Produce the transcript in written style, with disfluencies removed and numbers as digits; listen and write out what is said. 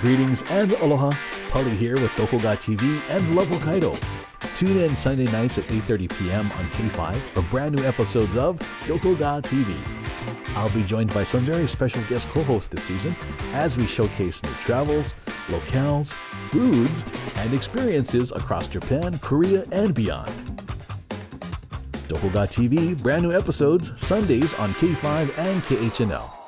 Greetings and aloha, Polly here with Dokoga TV and Love Hokkaido. Tune in Sunday nights at 8:30 p.m. on K5 for brand new episodes of Dokoga TV. I'll be joined by some very special guest co-hosts this season as we showcase new travels, locales, foods, and experiences across Japan, Korea, and beyond. Dokoga TV, brand new episodes, Sundays on K5 and KHNL.